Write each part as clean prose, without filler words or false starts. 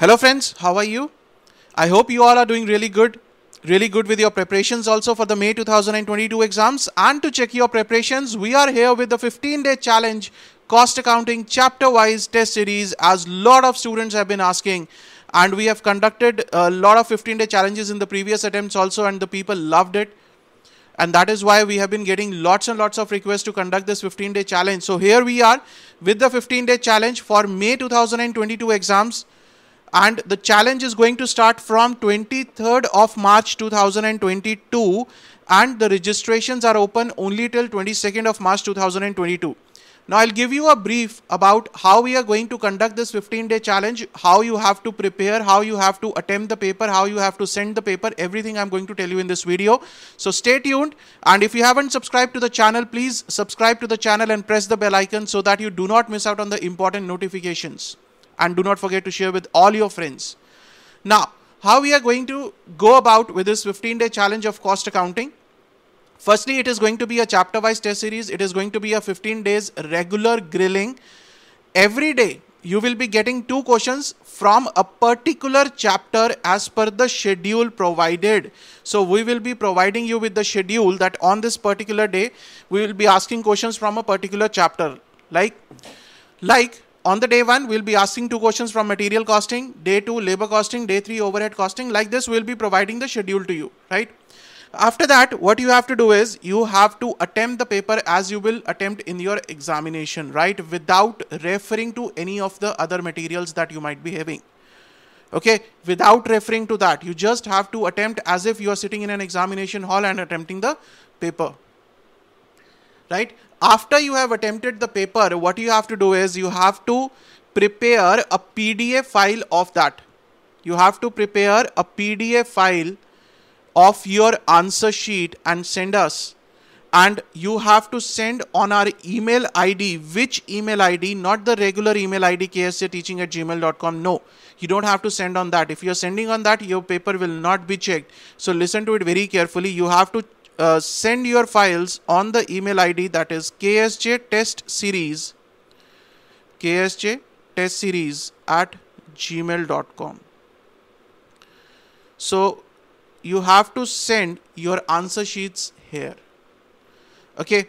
Hello friends, how are you? I hope you all are doing really good with your preparations also for the May 2022 exams. And to check your preparations, we are here with the 15-day challenge, cost accounting chapter-wise test series, as a lot of students have been asking. And we have conducted a lot of 15-day challenges in the previous attempts also, and the people loved it. And that is why we have been getting lots and lots of requests to conduct this 15-day challenge. So here we are with the 15-day challenge for May 2022 exams. And the challenge is going to start from 23rd of March 2022. And the registrations are open only till 22nd of March 2022. Now I'll give you a brief about how we are going to conduct this 15-day challenge, how you have to prepare, how you have to attempt the paper, how you have to send the paper, everything I'm going to tell you in this video. So stay tuned, and if you haven't subscribed to the channel, please subscribe to the channel and press the bell icon so that you do not miss out on the important notifications. And do not forget to share with all your friends. Now, how we are going to go about with this 15-day challenge of cost accounting. Firstly, it is going to be a chapter-wise test series. It is going to be a 15 days regular grilling. Every day, you will be getting two questions from a particular chapter as per the schedule provided. So, we will be providing you with the schedule that on this particular day, we will be asking questions from a particular chapter. Like on the day 1, we will be asking two questions from material costing. Day 2, labor costing. Day 3, overhead costing. Like this, we will be providing the schedule to you, right? After that, what you have to do is you have to attempt the paper as you will attempt in your examination, right? Without referring to any of the other materials that you might be having. Okay, without referring to that, you just have to attempt as if you are sitting in an examination hall and attempting the paper, right? After you have attempted the paper, what you have to do is you have to prepare a PDF file of that. You have to prepare a PDF file of your answer sheet and send us, and you have to send on our email ID. Which email ID? Not the regular email ID ksjteaching@gmail.com. No, you don't have to send on that. If you are sending on that, your paper will not be checked. So listen to it very carefully. You have to send your files on the email ID that is ksjtestseries@gmail.com. So you have to send your answer sheets here. Okay.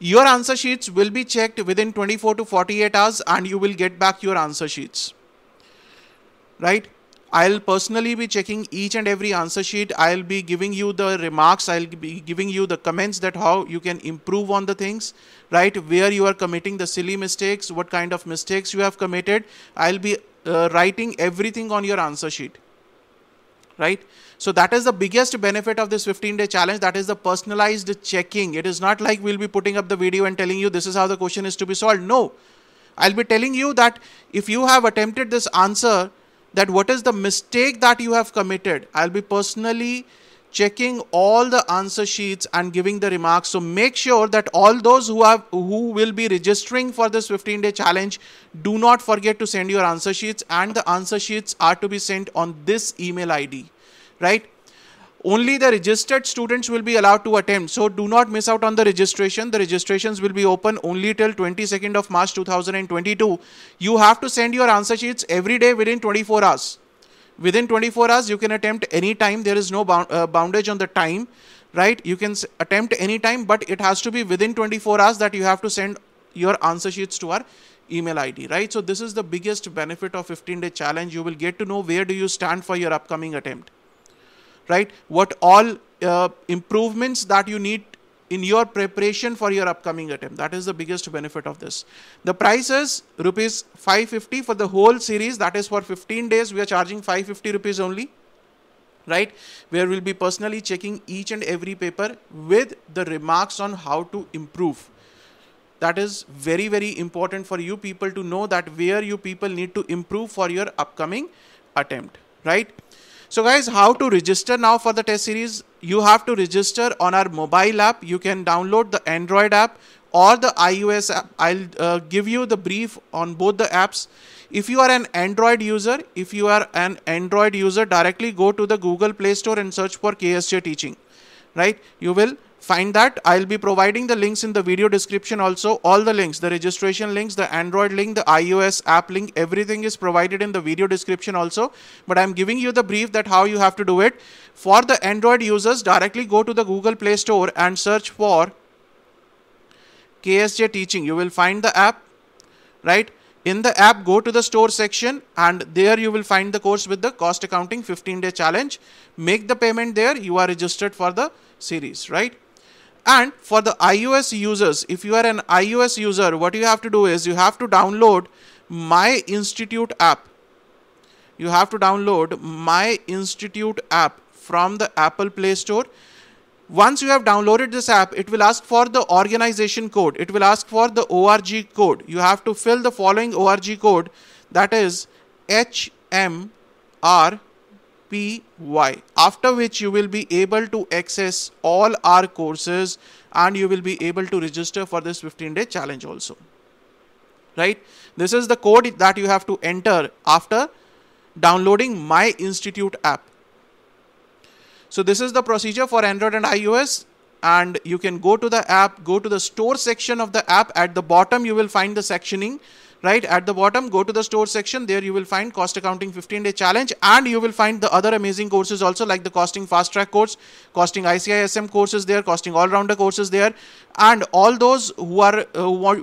Your answer sheets will be checked within 24 to 48 hours and you will get back your answer sheets. Right. I'll personally be checking each and every answer sheet. I'll be giving you the remarks. I'll be giving you the comments that how you can improve on the things, right? Where you are committing the silly mistakes, what kind of mistakes you have committed. I'll be writing everything on your answer sheet. Right? So that is the biggest benefit of this 15-day challenge. That is the personalized checking. It is not like we'll be putting up the video and telling you this is how the question is to be solved. No, I'll be telling you that if you have attempted this answer, that what is the mistake that you have committed. I'll be personally checking all the answer sheets and giving the remarks. So make sure that all those who will be registering for this 15-day challenge, do not forget to send your answer sheets, and the answer sheets are to be sent on this email ID, right? Only the registered students will be allowed to attempt. So do not miss out on the registration. The registrations will be open only till 22nd of March 2022. You have to send your answer sheets every day within 24 hours. Within 24 hours, you can attempt any time. There is no boundage on the time, right? You can attempt any time, but it has to be within 24 hours that you have to send your answer sheets to our email ID, right? So this is the biggest benefit of 15-day challenge. You will get to know where do you stand for your upcoming attempt, right? What all improvements that you need in your preparation for your upcoming attempt. That is the biggest benefit of this. The price is rupees 550 for the whole series. That is for 15 days. We are charging 550 rupees only, right? Where we'll be personally checking each and every paper with the remarks on how to improve. That is very, very important for you people to know that where you people need to improve for your upcoming attempt, right? So guys, how to register now for the test series? You have to register on our mobile app. You can download the Android app or the iOS app. I'll give you the brief on both the apps. If you are an Android user, directly go to the Google Play Store and search for KSJ Teaching, right? You will find that. I'll be providing the links in the video description also. All the links, the registration links, the Android link, the iOS app link, everything is provided in the video description also. But I'm giving you the brief that how you have to do it. For the Android users, directly go to the Google Play Store and search for KSJ Teaching. You will find the app, right? In the app, go to the store section and there you will find the course with the cost accounting 15-day challenge. Make the payment there. You are registered for the series, right? And for the iOS users, if you are an iOS user, what you have to do is you have to download My Institute app. You have to download My Institute app from the Apple Play Store. Once you have downloaded this app, it will ask for the organization code. It will ask for the ORG code. You have to fill the following ORG code, that is HMRPY, after which you will be able to access all our courses and you will be able to register for this 15-day challenge also, right? This is the code that you have to enter after downloading My Institute app. So this is the procedure for Android and iOS, and you can go to the app, go to the store section of the app. At the bottom, you will find the sectioning, right? At the bottom, go to the store section. There you will find cost accounting 15-day challenge, and you will find the other amazing courses also, like the costing fast track course, costing ICISM courses there, costing all-rounder courses there. And all those who are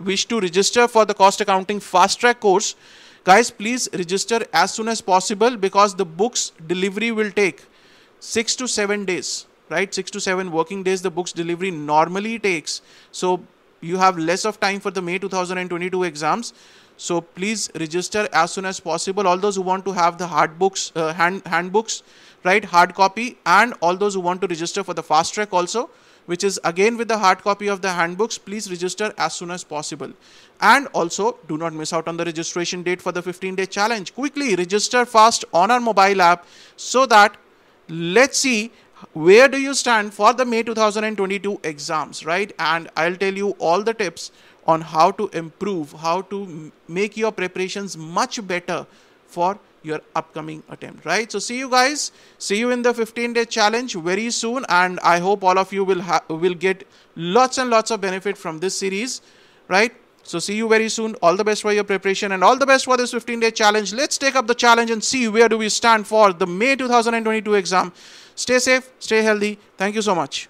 wish to register for the cost accounting fast track course, guys, please register as soon as possible, because the book's delivery will take 6 to 7 days, right? 6 to 7 working days the book's delivery normally takes. So you have less of time for the May 2022 exams. So please register as soon as possible. All those who want to have the hard books, handbooks, right? Hard copy, and all those who want to register for the fast track also, which is again with the hard copy of the handbooks, please register as soon as possible. And also do not miss out on the registration date for the 15-day challenge. Quickly register fast on our mobile app, so that let's see where do you stand for the May 2022 exams, right? And I'll tell you all the tips on how to improve, how to make your preparations much better for your upcoming attempt, right? So see you guys, see you in the 15-day challenge very soon, and I hope all of you will get lots and lots of benefit from this series, right? So see you very soon. All the best for your preparation and all the best for this 15-day challenge. Let's take up the challenge and see where do we stand for the May 2022 exam. Stay safe, stay healthy. Thank you so much.